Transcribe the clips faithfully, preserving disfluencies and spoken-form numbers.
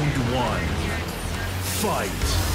Round one. Fight.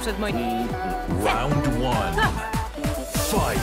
Przed moim... Round one. Fight!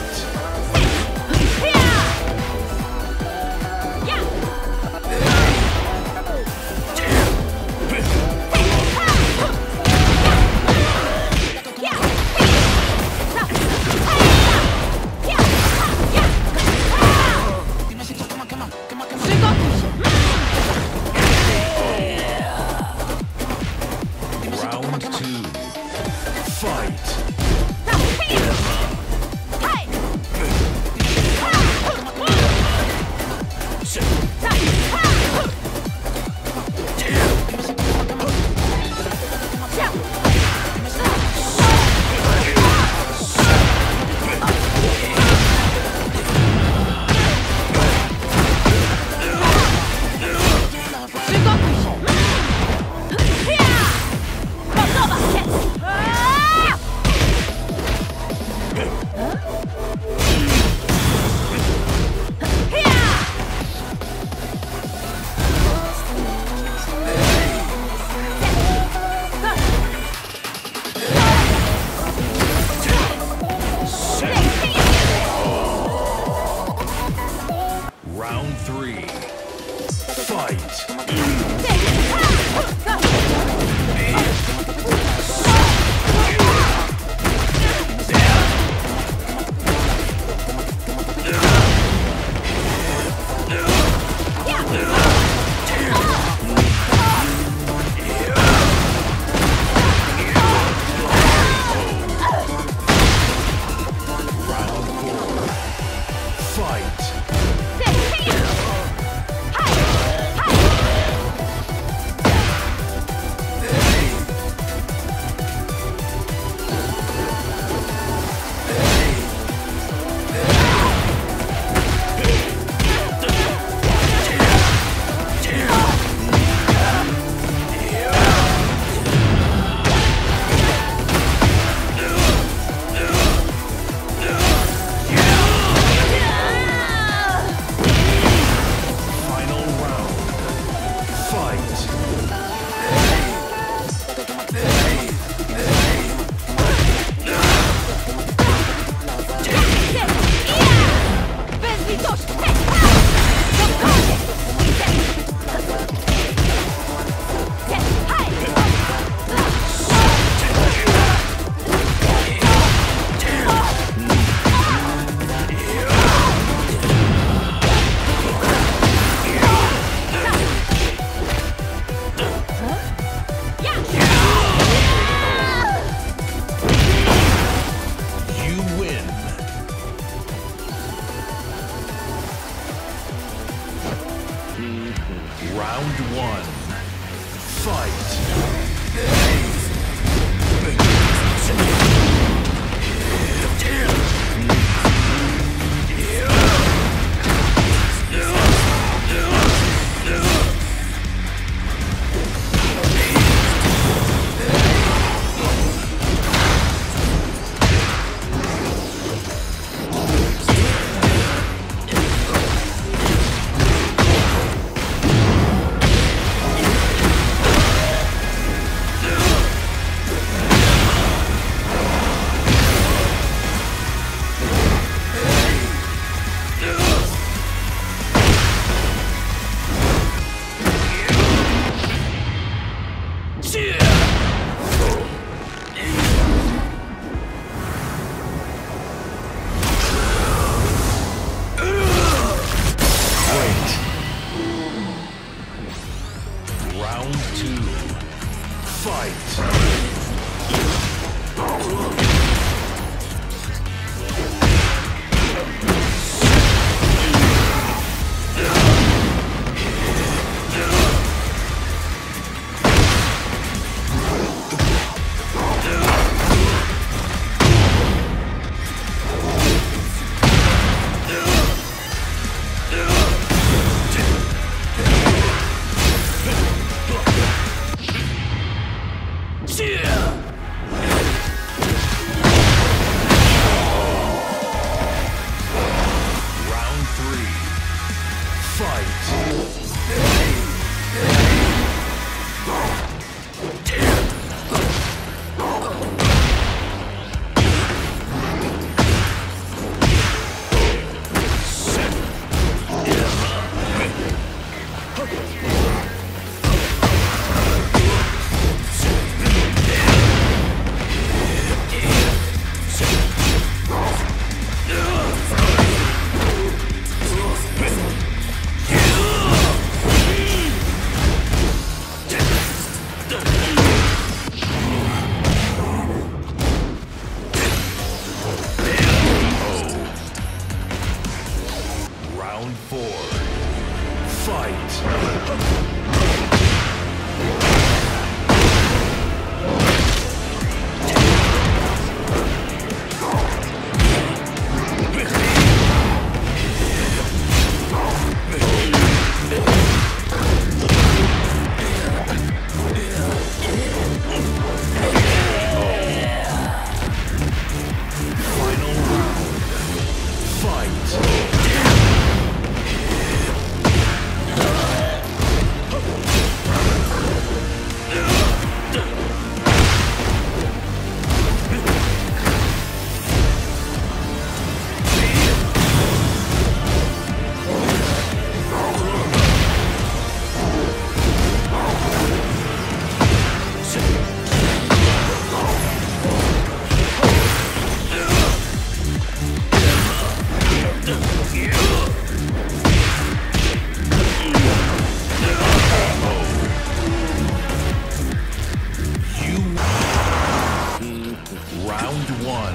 Round one.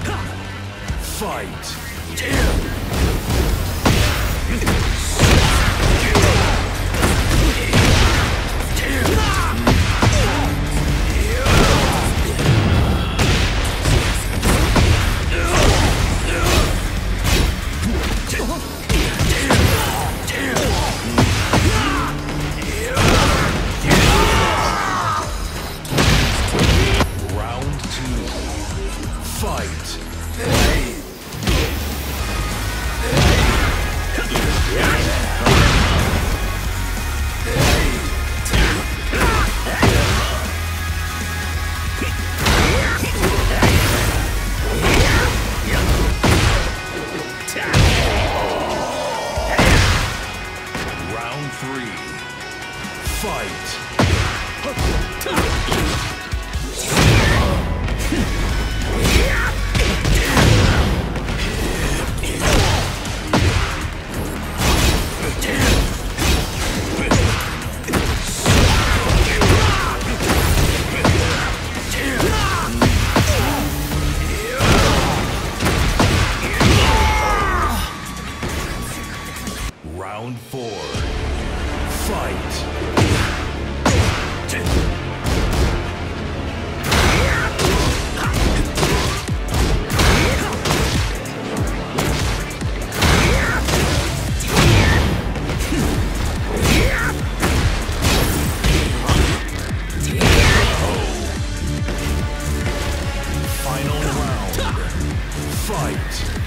Fight. Round four. Fight. Final round. Fight.